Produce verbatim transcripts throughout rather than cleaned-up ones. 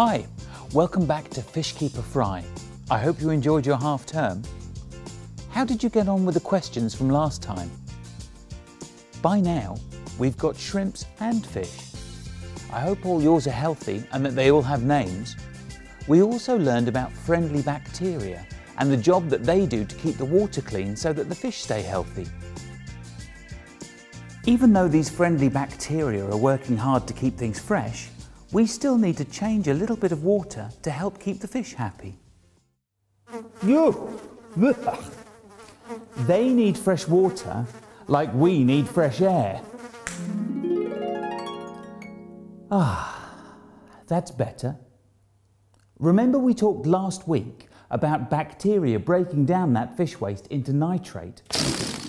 Hi, welcome back to Fishkeeper Fry. I hope you enjoyed your half term. How did you get on with the questions from last time? By now, we've got shrimps and fish. I hope all yours are healthy and that they all have names. We also learned about friendly bacteria and the job that they do to keep the water clean so that the fish stay healthy. Even though these friendly bacteria are working hard to keep things fresh, we still need to change a little bit of water to help keep the fish happy. They need fresh water like we need fresh air. Ah, that's better. Remember we talked last week about bacteria breaking down that fish waste into nitrate?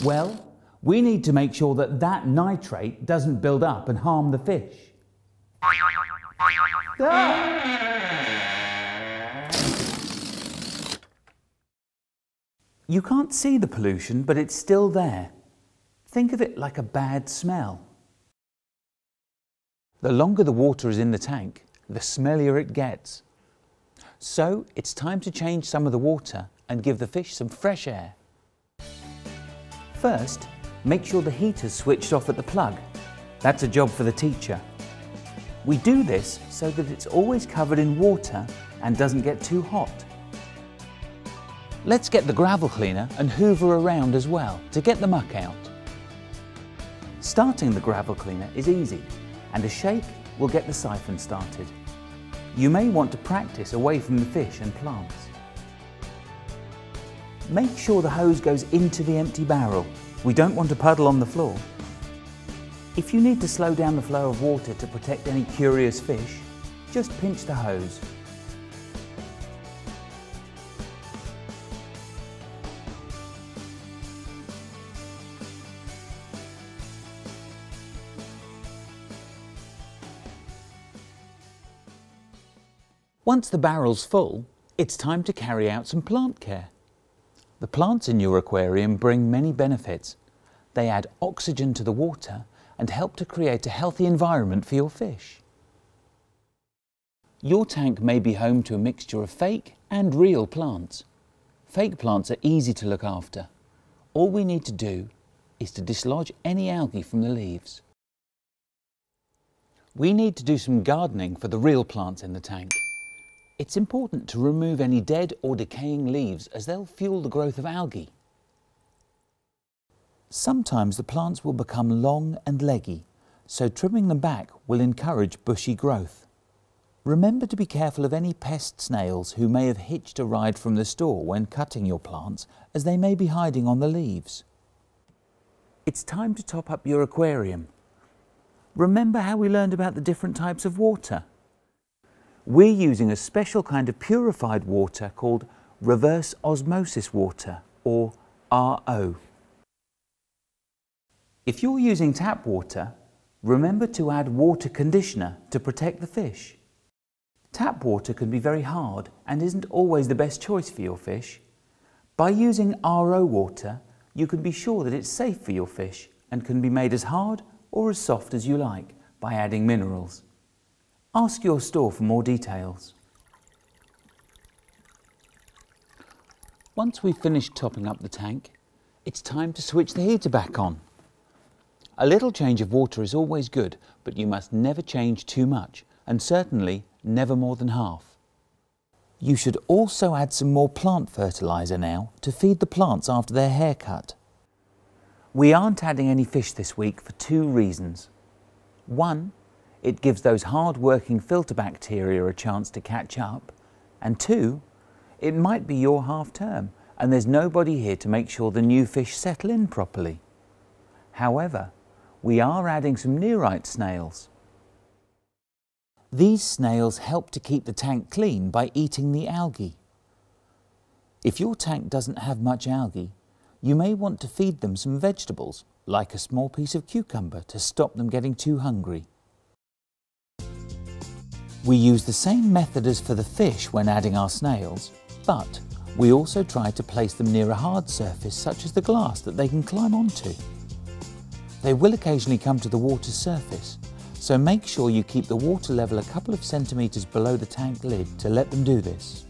Well, we need to make sure that that nitrate doesn't build up and harm the fish. Ah! You can't see the pollution, but it's still there. Think of it like a bad smell. The longer the water is in the tank, the smellier it gets. So it's time to change some of the water and give the fish some fresh air. First, make sure the heater's switched off at the plug. That's a job for the teacher. We do this so that it's always covered in water and doesn't get too hot. Let's get the gravel cleaner and hoover around as well to get the muck out. Starting the gravel cleaner is easy, and a shake will get the siphon started. You may want to practice away from the fish and plants. Make sure the hose goes into the empty barrel. We don't want a puddle on the floor. If you need to slow down the flow of water to protect any curious fish, just pinch the hose. Once the barrel's full, it's time to carry out some plant care. The plants in your aquarium bring many benefits. They add oxygen to the water and help to create a healthy environment for your fish. Your tank may be home to a mixture of fake and real plants. Fake plants are easy to look after. All we need to do is to dislodge any algae from the leaves. We need to do some gardening for the real plants in the tank. It's important to remove any dead or decaying leaves as they'll fuel the growth of algae. Sometimes the plants will become long and leggy, so trimming them back will encourage bushy growth. Remember to be careful of any pest snails who may have hitched a ride from the store when cutting your plants, as they may be hiding on the leaves. It's time to top up your aquarium. Remember how we learned about the different types of water? We're using a special kind of purified water called reverse osmosis water, or R O. If you're using tap water, remember to add water conditioner to protect the fish. Tap water can be very hard and isn't always the best choice for your fish. By using R O water, you can be sure that it's safe for your fish and can be made as hard or as soft as you like by adding minerals. Ask your store for more details. Once we've finished topping up the tank, it's time to switch the heater back on. A little change of water is always good, but you must never change too much, and certainly never more than half. You should also add some more plant fertilizer now to feed the plants after their haircut. We aren't adding any fish this week for two reasons. One, it gives those hard-working filter bacteria a chance to catch up. And two, it might be your half term and there's nobody here to make sure the new fish settle in properly. However, we are adding some nearite snails. These snails help to keep the tank clean by eating the algae. If your tank doesn't have much algae, you may want to feed them some vegetables, like a small piece of cucumber, to stop them getting too hungry. We use the same method as for the fish when adding our snails, but we also try to place them near a hard surface such as the glass that they can climb onto. They will occasionally come to the water's surface, So make sure you keep the water level a couple of centimetres below the tank lid to let them do this.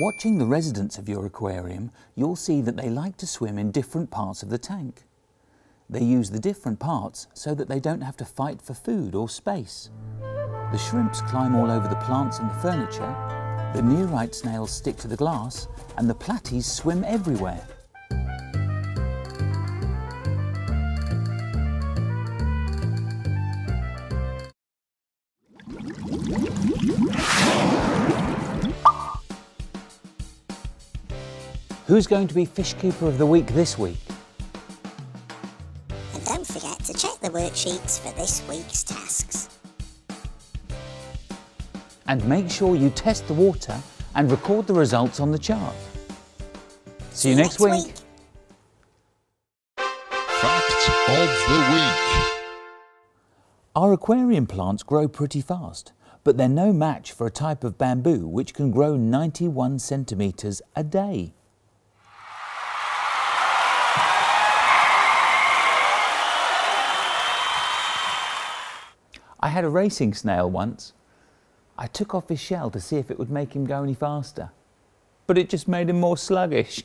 Watching the residents of your aquarium, you'll see that they like to swim in different parts of the tank. They use the different parts so that they don't have to fight for food or space. The shrimps climb all over the plants and the furniture, the nearite snails stick to the glass, and the platies swim everywhere. Who's going to be Fishkeeper of the Week this week? And don't forget to check the worksheets for this week's tasks. And make sure you test the water and record the results on the chart. See you next, next week. week. Fact of the Week. Our aquarium plants grow pretty fast, but they're no match for a type of bamboo which can grow ninety-one centimetres a day. I had a racing snail once. I took off his shell to see if it would make him go any faster, but it just made him more sluggish.